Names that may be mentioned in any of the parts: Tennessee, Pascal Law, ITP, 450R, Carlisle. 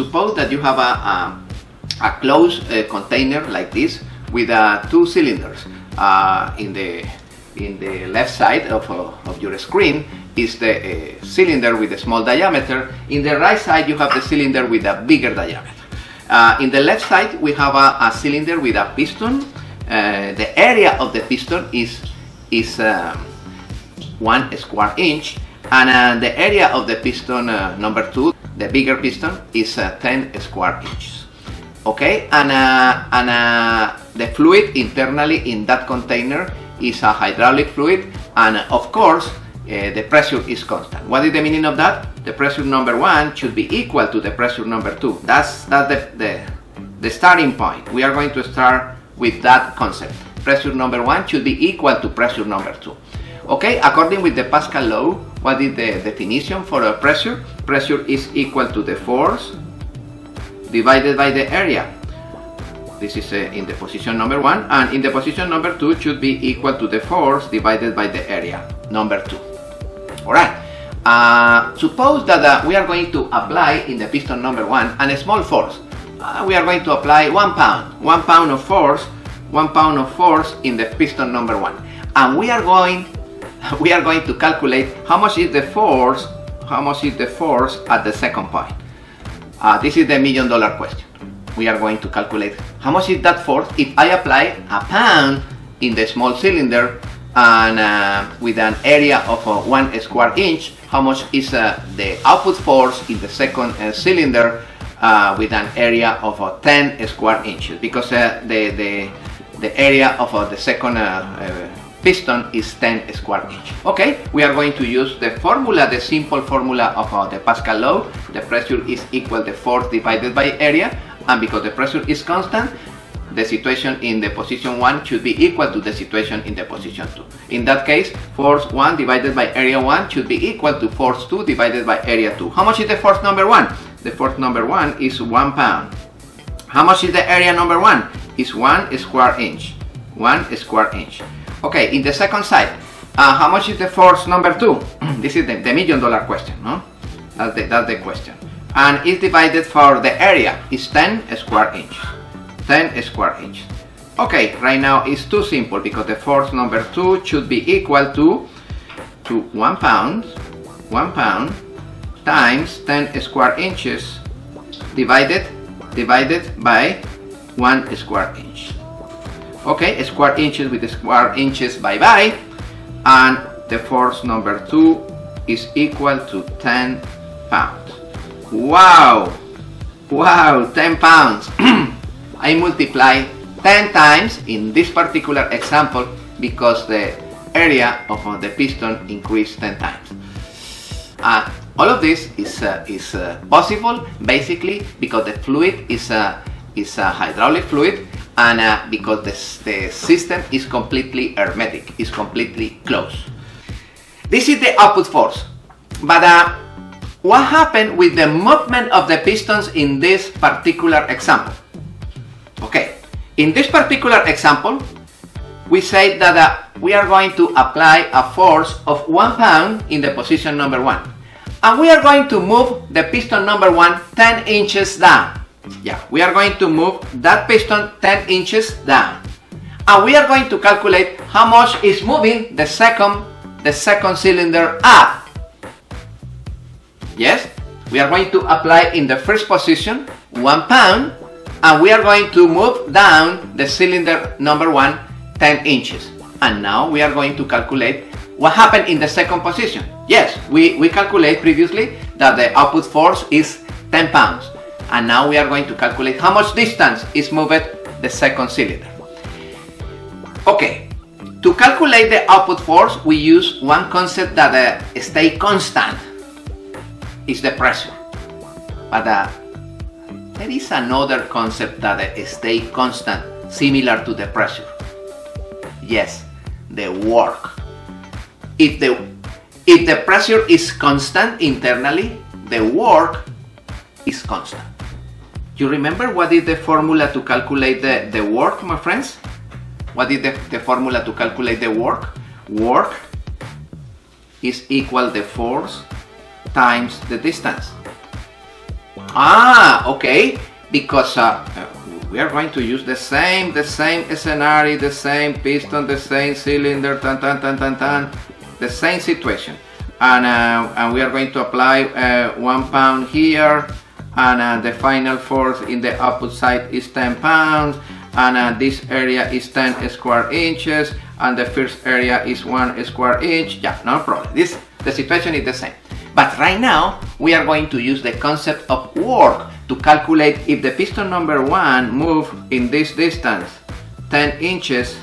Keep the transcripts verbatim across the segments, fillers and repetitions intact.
Suppose that you have a, a, a closed uh, container like this with uh, two cylinders. Uh, in the in the left side of, uh, of your screen is the uh, cylinder with a small diameter. In the right side you have the cylinder with a bigger diameter. Uh, in the left side we have a, a cylinder with a piston. Uh, the area of the piston is is um, one square inch, and uh, the area of the piston uh, number two, the bigger piston, is uh, ten square inches. Okay, and uh, and uh, the fluid internally in that container is a hydraulic fluid, and uh, of course uh, the pressure is constant. What is the meaning of that? The pressure number one should be equal to the pressure number two. That's that's the the, the starting point. We are going to start with that concept. Pressure number one should be equal to pressure number two. Okay, according with the Pascal Law, what is the definition for a pressure? Pressure is equal to the force divided by the area. This is uh, in the position number one, and in the position number two should be equal to the force divided by the area, number two. All right, uh, suppose that uh, we are going to apply in the piston number one and a small force. Uh, we are going to apply one pound, one pound of force, one pound of force in the piston number one, and we are going, we are going to calculate how much is the force, how much is the force at the second point. Uh, this is the million dollar question. We are going to calculate how much is that force if I apply a pound in the small cylinder and uh, with an area of uh, one square inch. How much is uh, the output force in the second uh, cylinder? Uh, with an area of uh, ten square inches, because uh, the, the, the area of uh, the second uh, uh, piston is ten square inches. Okay, we are going to use the formula, the simple formula of uh, the Pascal Law. The pressure is equal to the force divided by area, and because the pressure is constant, the situation in the position one should be equal to the situation in the position two. In that case, force one divided by area one should be equal to force two divided by area two. How much is the force number one? The force number one is one pound. How much is the area number one? It's one square inch. One square inch. Okay, in the second side, uh, how much is the force number two? This is the, the million dollar question, no? That's the, that's the question. And it's divided for the area. It's ten square inches. ten square inches. Okay, right now it's too simple because the force number two should be equal to, to one pound, one pound, times ten square inches divided divided by one square inch. Okay, square inches with square inches, bye bye, and the force number two is equal to ten pounds. Wow, wow, ten pounds. I multiply ten times in this particular example because the area of the piston increased ten times. Uh, all of this is uh, is uh, possible basically because the fluid is a is a hydraulic fluid, and uh, because the the system is completely hermetic, is completely closed. This is the output force. But uh, what happened with the movement of the pistons in this particular example? Okay, in this particular example, we say that uh, we are going to apply a force of one pound in the position number one. And we are going to move the piston number one ten inches down. Yeah, we are going to move that piston ten inches down. And we are going to calculate how much is moving the second, the second cylinder up. Yes, we are going to apply in the first position one pound, and we are going to move down the cylinder number one ten inches. And now we are going to calculate what happened in the second position. Yes, we, we calculate previously that the output force is ten pounds. And now we are going to calculate how much distance is moved the second cylinder. Okay, to calculate the output force, we use one concept that uh, stays constant. It's the pressure. But uh, there is another concept that uh, stays constant, similar to the pressure. Yes, the work. If the, if the pressure is constant internally, the work is constant. You remember what is the formula to calculate the, the work, my friends? What is the, the formula to calculate the work? Work is equal to the force times the distance. Ah, okay, because uh, we are going to use the same, the same scenario, the same piston, the same cylinder, tan tan tan tan tan, the same situation, and uh, and we are going to apply uh, one pound here, and uh, the final force in the opposite side is ten pounds, and uh, this area is ten square inches, and the first area is one square inch. Yeah, no problem. This the situation is the same. But right now we are going to use the concept of work to calculate if the piston number one moves in this distance, ten inches,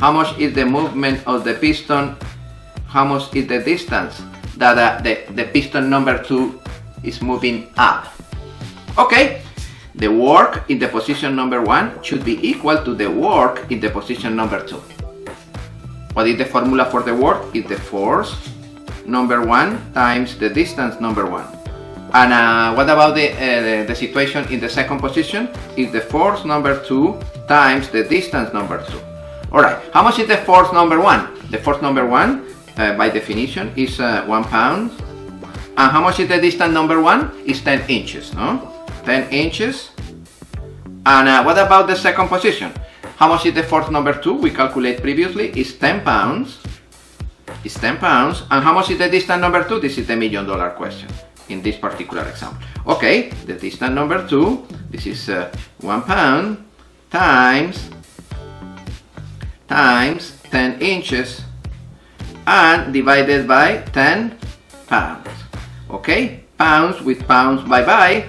how much is the movement of the piston, how much is the distance that uh, the, the piston number two is moving up. Okay, the work in the position number one should be equal to the work in the position number two. What is the formula for the work? It's the force number one times the distance number one. And uh, what about the, uh, the, the situation in the second position? Is the force number two times the distance number two. Alright, how much is the force number one? The force number one, uh, by definition, is uh, one pound. And how much is the distance number one? It's ten inches, no? ten inches. And uh, what about the second position? How much is the force number two? We calculate previously, it's ten pounds. It's ten pounds. And how much is the distance number two? This is the million dollar question in this particular example. Okay, the distance number two, this is uh, one pound times times ten inches and divided by ten pounds. Okay, pounds with pounds, bye bye,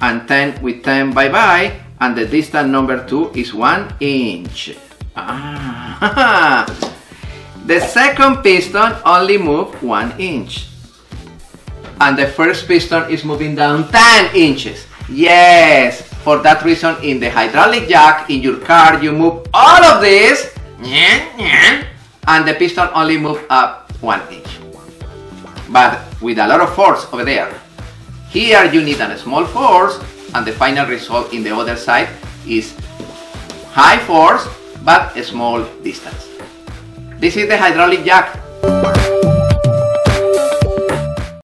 and ten with ten, bye bye, and the distance number two is one inch. Ah. The second piston only moves one inch. And the first piston is moving down ten inches. Yes, for that reason, in the hydraulic jack in your car, you move all of this, and the piston only moves up one inch. But with a lot of force over there. Here you need a small force, and the final result in the other side is high force, but a small distance. This is the hydraulic jack.